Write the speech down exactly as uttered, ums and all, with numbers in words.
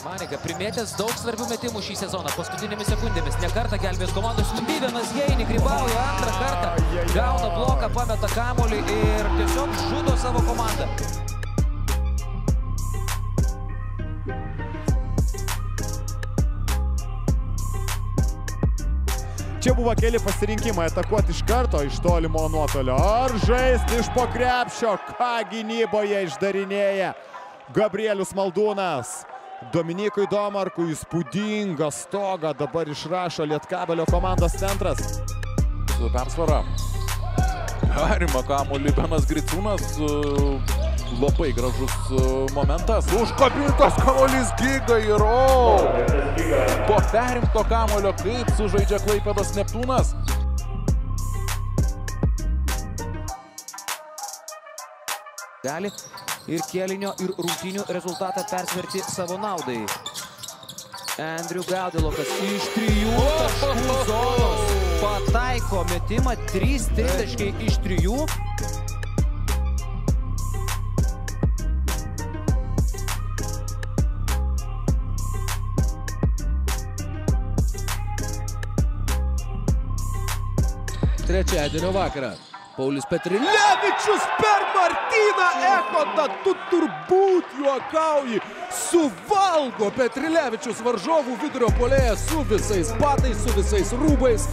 Maniga primėtęs daug svarbių metimų šį sezoną, paskutinėmis sekundėmis. Nekartą gelbės komandos smūgį, vienas Jeini grybauja antrą kartą. Gauna bloką, pameta kamuolį ir tiesiog žudo savo komandą. Čia buvo keli pasirinkimai atakuoti iš karto iš tolimo nuotolio ar žaisti iš po krepšio, ką gynyboje išdarinėja Gabrielius Maldūnas. Dominikui Domarkui įspūdingą stogą dabar išrašo Lietkabelio komandos centras. Su persvara. Perima kamuolį Benas Gritsūnas. Labai gražus momentas. Užkabintas kamuolys Giga ir o! Po perimto kamuolio kaip sužaidžia Klaipėdos Neptūnas. Gali ir kėlinio, ir rungtynių rezultatą persverti savo naudai. Andrius Giedraitis iš trijų taškų zonos pataiko metimą, trys tritaškiai iš trijų. Trečiadienio vakarą. Paulius Petrilevičius per Martyną Ekotą, tu turbūt juokauji, suvalgo Petrilevičius varžovų vidurio puolėją su visais batais, su visais rūbais.